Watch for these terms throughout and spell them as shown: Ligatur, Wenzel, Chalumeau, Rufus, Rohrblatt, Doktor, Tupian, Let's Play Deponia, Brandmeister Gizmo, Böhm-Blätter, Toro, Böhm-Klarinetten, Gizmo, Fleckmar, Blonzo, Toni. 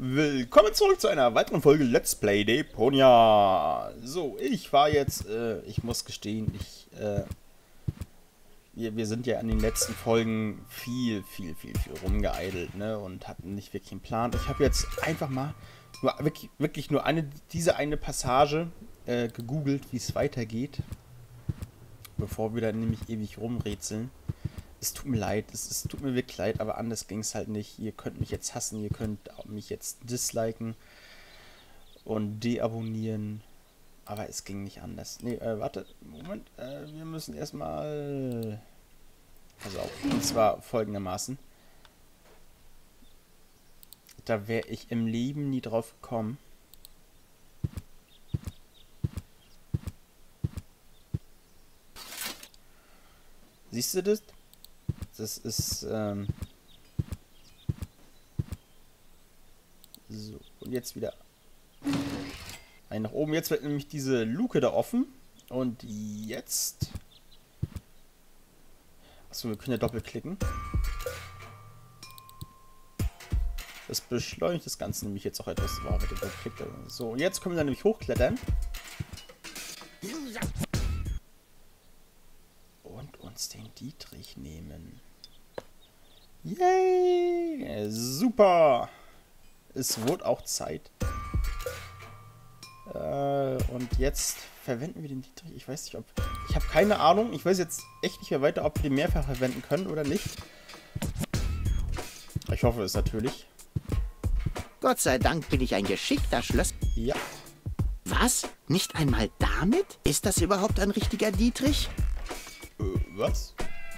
Willkommen zurück zu einer weiteren Folge Let's Play Deponia. So, ich war jetzt, ich muss gestehen, wir sind ja an den letzten Folgen viel rumgeeidelt, ne, und hatten nicht wirklich einen Plan. Ich habe jetzt einfach mal nur, wirklich nur diese eine Passage gegoogelt, wie es weitergeht, bevor wir dann nämlich ewig rumrätseln. Es tut mir leid, es tut mir wirklich leid, aber anders ging es halt nicht. Ihr könnt mich jetzt hassen, ihr könnt mich jetzt disliken und deabonnieren, aber es ging nicht anders. Ne, warte, Moment, wir müssen erstmal... Also, und zwar folgendermaßen. Da wäre ich im Leben nie drauf gekommen. Siehst du das? Das ist, so, und jetzt wieder ein nach oben. Jetzt wird nämlich diese Luke da offen. Und jetzt... Achso, wir können ja doppelklicken. Das beschleunigt das Ganze nämlich jetzt auch etwas. Wow, mit dem Doppelklick. So, und jetzt können wir dann nämlich hochklettern. Und uns den Dietrich nehmen. Yay! Super! Es wurde auch Zeit. Und jetzt verwenden wir den Dietrich. Ich weiß nicht, ob... Ich habe keine Ahnung. Ich weiß jetzt echt nicht mehr weiter, ob wir den mehrfach verwenden können oder nicht. Ich hoffe es natürlich. Gott sei Dank bin ich ein geschickter Schlösser. Ja. Was? Nicht einmal damit? Ist das überhaupt ein richtiger Dietrich? Was?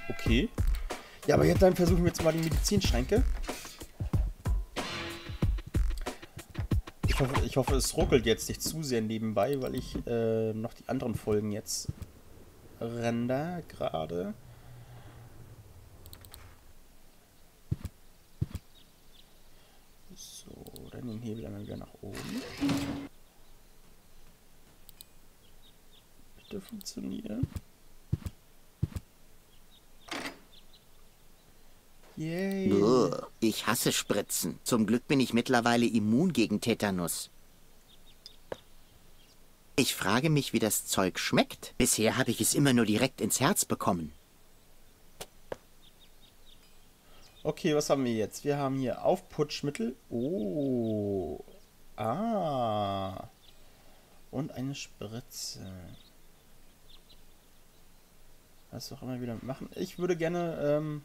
Okay. Ja, aber jetzt dann versuchen wir jetzt mal die Medizinschränke. Ich hoffe, es ruckelt jetzt nicht zu sehr nebenbei, weil ich noch die anderen Folgen jetzt render gerade. So, dann den Hebel einmal wieder nach oben. Bitte funktionieren. Yay. Ich hasse Spritzen. Zum Glück bin ich mittlerweile immun gegen Tetanus. Ich frage mich, wie das Zeug schmeckt. Bisher habe ich es immer nur direkt ins Herz bekommen. Okay, was haben wir jetzt? Wir haben hier Aufputschmittel. Oh. Ah. Und eine Spritze. Was auch immer wieder machen. Ich würde gerne,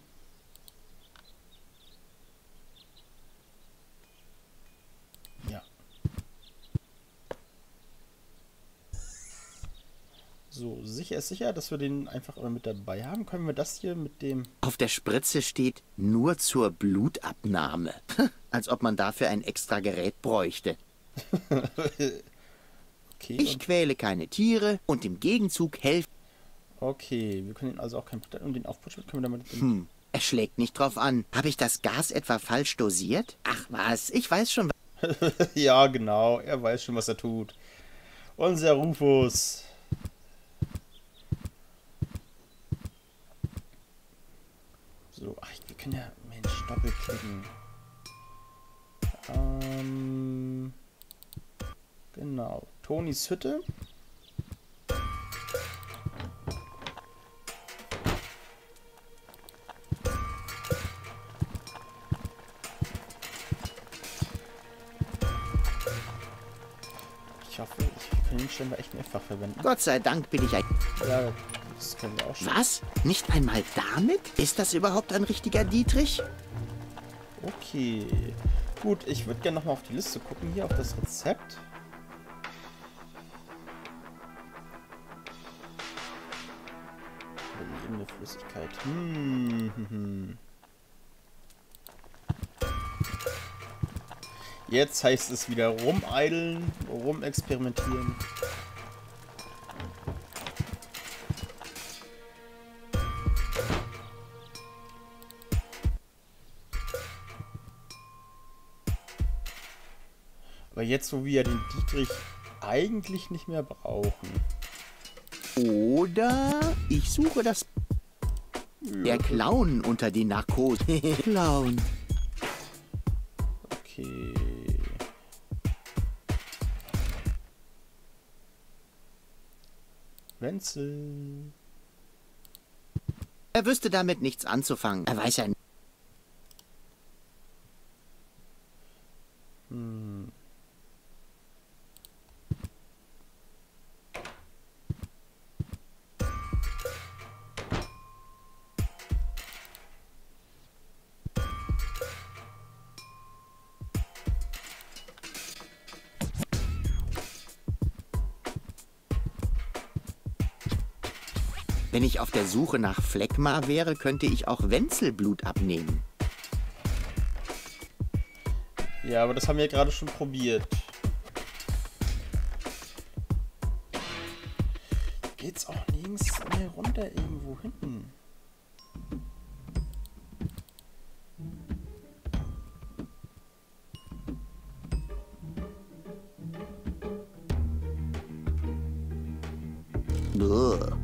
so, sicher ist sicher, dass wir den einfach immer mit dabei haben. Können wir das hier mit dem... Auf der Spritze steht, nur zur Blutabnahme. Als ob man dafür ein extra Gerät bräuchte. Okay, ich quäle keine Tiere und im Gegenzug helfe... Okay, wir können ihn also auch kein... Und den Aufputschmittel können wir damit... Er schlägt nicht drauf an. Habe ich das Gas etwa falsch dosiert? Ach was, ich weiß schon... Ja, genau, er weiß schon, was er tut. Unser Rufus... So, ach, wir können ja, Mensch, doppelklicken. Genau, Tonis Hütte. Ich hoffe, ich kann ihn scheinbar echt mehrfach verwenden. Gott sei Dank bin ich ein... Ja. Das können wir auch schon. Was? Nicht einmal damit? Ist das überhaupt ein richtiger Dietrich? Okay. Gut, ich würde gerne nochmal auf die Liste gucken, hier auf das Rezept. Eine Flüssigkeit. Jetzt heißt es wieder rumeideln, rumexperimentieren. Aber jetzt, wo wir ja den Dietrich eigentlich nicht mehr brauchen. Oder ich suche das... Ja. Der Clown unter die Narkose. Clown. Okay. Wenzel. Er wüsste damit nichts anzufangen. Er weiß ja nicht. Wenn ich auf der Suche nach Fleckmar wäre, könnte ich auch Wenzelblut abnehmen. Ja, aber das haben wir gerade schon probiert. Geht's auch nirgends mehr runter irgendwo hinten?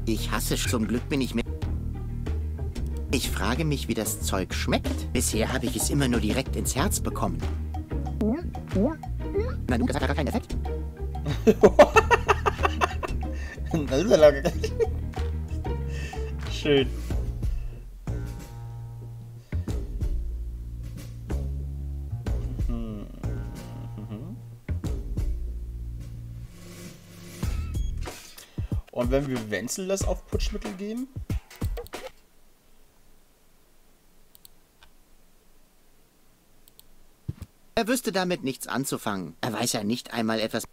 Ich hasse es. Zum Glück bin ich mit. Ich frage mich, wie das Zeug schmeckt. Bisher habe ich es immer nur direkt ins Herz bekommen. Na nun, das hat gar keinen Effekt. Schön. Und wenn wir Wenzel das auf Putschmittel geben? Er wüsste damit nichts anzufangen. Er weiß ja nicht einmal etwas.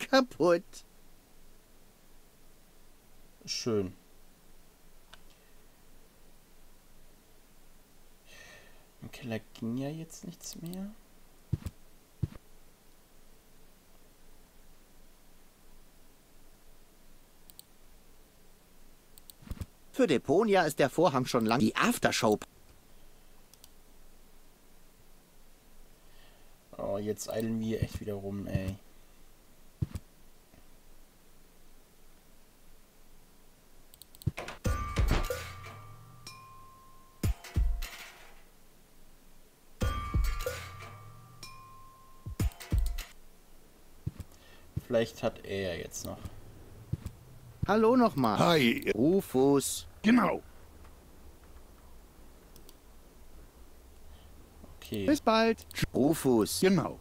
Kaputt. Schön. Im Keller ging ja jetzt nichts mehr. Für Deponia ist der Vorhang schon lang. Die Aftershow. Oh, jetzt eilen wir echt wieder rum, ey. Vielleicht hat er jetzt noch. Hallo nochmal. Hi. Rufus. Genau. Okay. Bis bald. Rufus. Genau.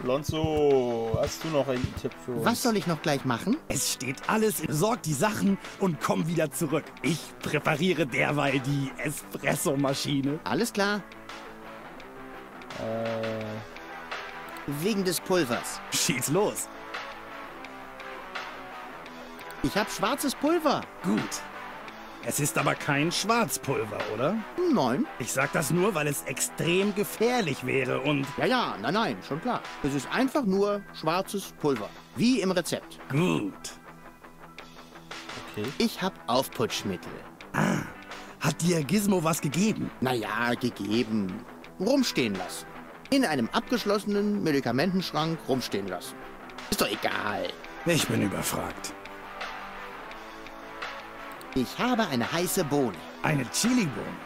Blonzo, hast du noch einen Tipp für uns? Was soll ich noch gleich machen? Es steht alles, besorgt die Sachen und komm wieder zurück. Ich präpariere derweil die Espresso-Maschine. Alles klar. Wegen des Pulvers. Schieß los. Ich habe schwarzes Pulver. Gut. Es ist aber kein Schwarzpulver, oder? Nein. Ich sag das nur, weil es extrem gefährlich wäre und... Ja, nein, schon klar. Es ist einfach nur schwarzes Pulver. Wie im Rezept. Gut. Okay. Ich hab Aufputschmittel. Ah, hat dir Gizmo was gegeben? Naja, gegeben. Rumstehen lassen. In einem abgeschlossenen Medikamentenschrank rumstehen lassen. Ist doch egal. Ich bin überfragt. Ich habe eine heiße Bohne. Eine Chili-Bohne?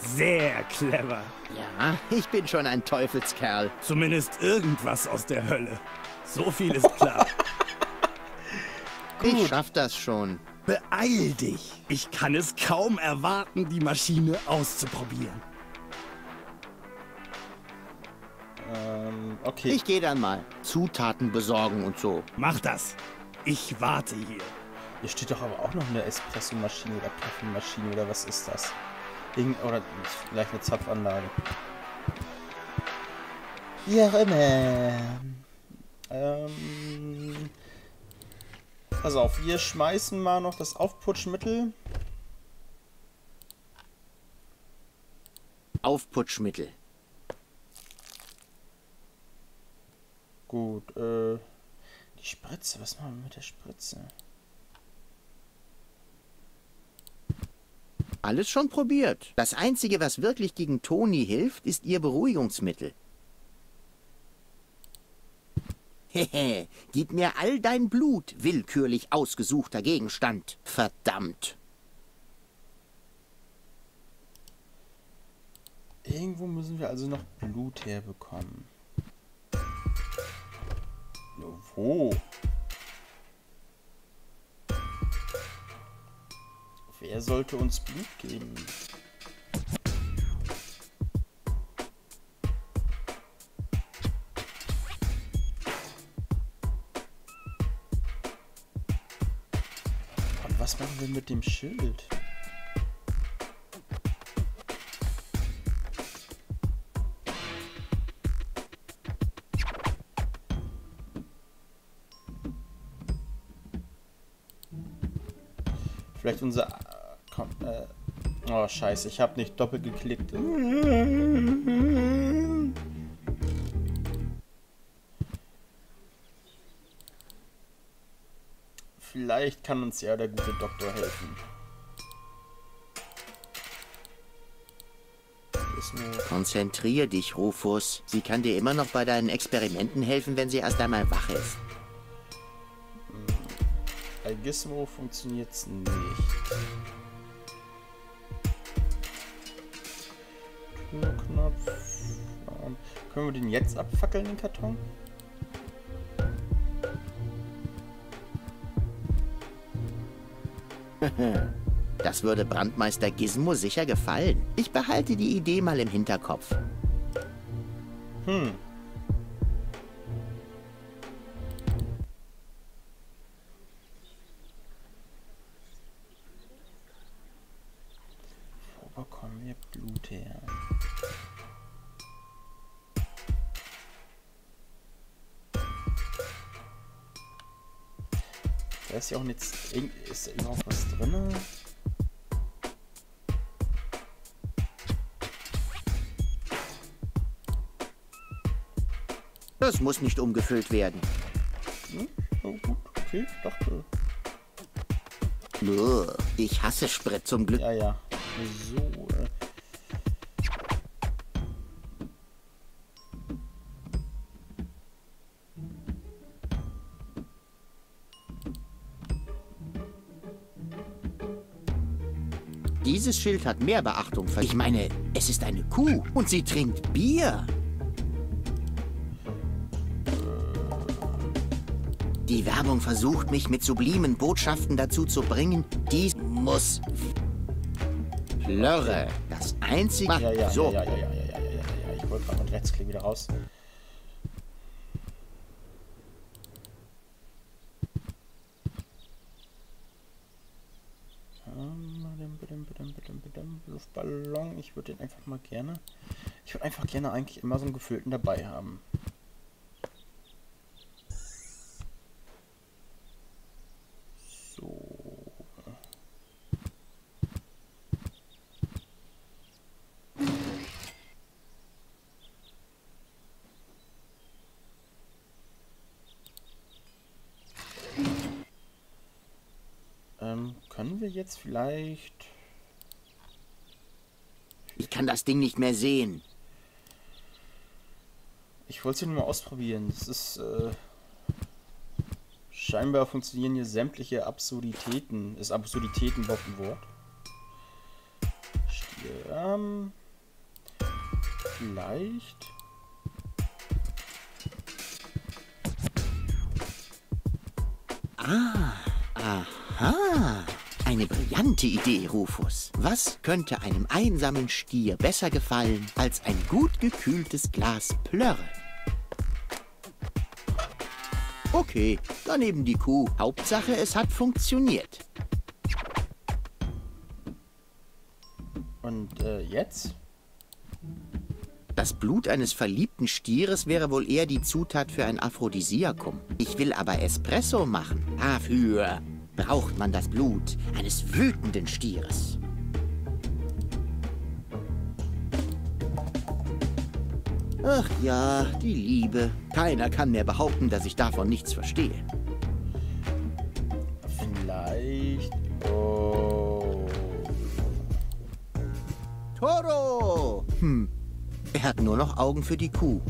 Sehr clever. Ja, ich bin schon ein Teufelskerl. Zumindest irgendwas aus der Hölle. So viel ist klar. Gut. Ich schaff das schon. Beeil dich. Ich kann es kaum erwarten, die Maschine auszuprobieren. Okay. Ich gehe dann mal. Zutaten besorgen und so. Mach das. Ich warte hier. Hier steht doch aber auch noch eine Espresso-Maschine oder Kaffeemaschine oder was ist das? Oder vielleicht eine Zapfanlage. Wie auch immer. Pass auf, wir schmeißen mal noch das Aufputschmittel. Aufputschmittel. Gut, die Spritze, was machen wir mit der Spritze? Alles schon probiert. Das Einzige, was wirklich gegen Toni hilft, ist ihr Beruhigungsmittel. Gib mir all dein Blut, willkürlich ausgesuchter Gegenstand. Verdammt. Irgendwo müssen wir also noch Blut herbekommen. Wo? Wer sollte uns Blut geben? Und was machen wir mit dem Schild? Vielleicht unser... Komm, oh, scheiße, ich habe nicht doppelt geklickt. Vielleicht kann uns ja der gute Doktor helfen. Konzentrier dich, Rufus. Sie kann dir immer noch bei deinen Experimenten helfen, wenn sie erst einmal wach ist. Bei Gizmo funktioniert's nicht. Türknopf. Können wir den jetzt abfackeln, den Karton? Das würde Brandmeister Gizmo sicher gefallen. Ich behalte die Idee mal im Hinterkopf. Hm. Da ist ja auch nichts. Ist da überhaupt was drin? Das muss nicht umgefüllt werden. Hm? Oh, gut, okay, ich dachte. Nö, ich hasse Sprit zum Glück. Ja, ja. So. Dieses Schild hat mehr Beachtung verdient. Ich meine, es ist eine Kuh und sie trinkt Bier. Die Werbung versucht, mich mit sublimen Botschaften dazu zu bringen, dies muss... Plörre. Das einzige... Ja, ich wollte gerade mit Rechtsklick wieder raus. Luftballon, ich würde den einfach mal gerne. Ich würde einfach gerne eigentlich immer so einen gefüllten dabei haben. So. Können wir jetzt vielleicht... Ich kann das Ding nicht mehr sehen. Ich wollte es hier nur mal ausprobieren. Das ist, scheinbar funktionieren hier sämtliche Absurditäten. Ist Absurditäten überhaupt ein Wort? Stier, vielleicht... Ah, aha... Eine brillante Idee, Rufus. Was könnte einem einsamen Stier besser gefallen als ein gut gekühltes Glas Plörre? Okay, daneben die Kuh. Hauptsache, es hat funktioniert. Und jetzt? Das Blut eines verliebten Stieres wäre wohl eher die Zutat für ein Aphrodisiakum. Ich will aber Espresso machen. Dafür braucht man das Blut eines wütenden Stieres. Ach ja, die Liebe. Keiner kann mehr behaupten, dass ich davon nichts verstehe. Vielleicht... Oh. Toro! Er hat nur noch Augen für die Kuh.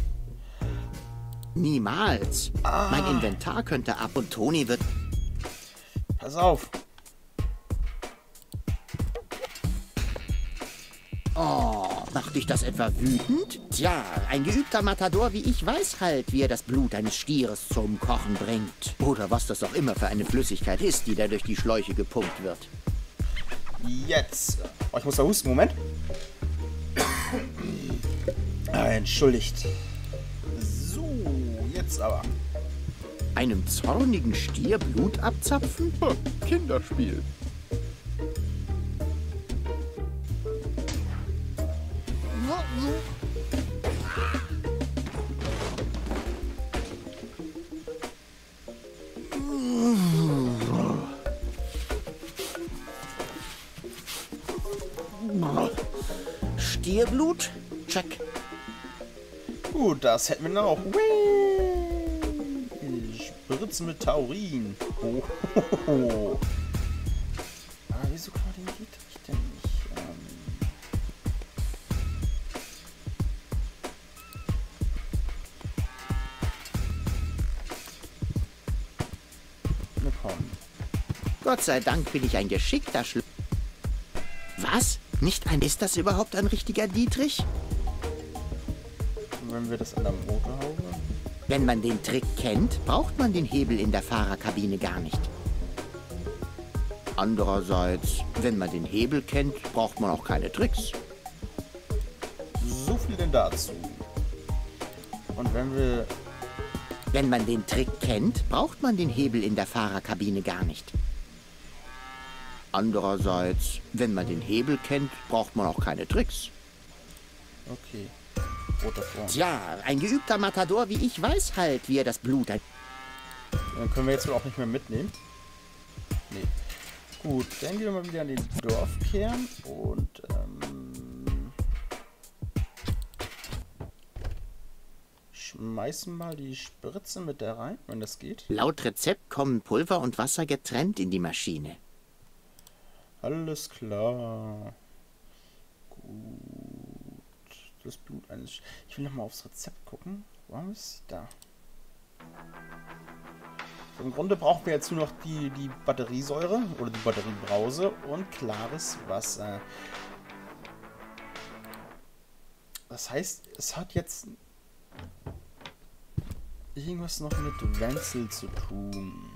Niemals. Ah. Mein Inventar könnte ab und Toni wird... Pass auf. Oh, macht dich das etwa wütend? Tja, ein geübter Matador wie ich weiß halt, wie er das Blut eines Stieres zum Kochen bringt. Oder was das auch immer für eine Flüssigkeit ist, die da durch die Schläuche gepumpt wird. Jetzt. Oh, ich muss da husten. Moment. Entschuldigt. So, jetzt aber. Einem zornigen Stier Blut abzapfen? Kinderspiel. Stierblut? Check. Gut, das hätten wir noch. Spritzen mit Taurin. Oh, oh, oh. Aber wieso koordiniert ich denn nicht? Na komm. Gott sei Dank bin ich ein geschickter Schlüssel. Was? Nicht ein... Ist das überhaupt ein richtiger Dietrich? Wenn wir das an der Motorhaube... Wenn man den Trick kennt, braucht man den Hebel in der Fahrerkabine gar nicht. Andererseits, wenn man den Hebel kennt, braucht man auch keine Tricks. So viel denn dazu. Und wenn wir... Wenn man den Trick kennt, braucht man den Hebel in der Fahrerkabine gar nicht. Andererseits, wenn man den Hebel kennt, braucht man auch keine Tricks. Okay. Tja, ein geübter Matador wie ich weiß halt, wie er das Blut hat. Dann können wir jetzt wohl auch nicht mehr mitnehmen. Nee. Gut, dann gehen wir mal wieder an den Dorfkern und schmeißen mal die Spritze mit da rein, wenn das geht. Laut Rezept kommen Pulver und Wasser getrennt in die Maschine. Alles klar. Gut. Das Blut eines... Ich will nochmal aufs Rezept gucken. Warum ist sie da? So, im Grunde brauchen wir jetzt nur noch die Batteriesäure oder die Batteriebrause und klares Wasser. Das heißt, es hat jetzt irgendwas noch mit Wenzel zu tun.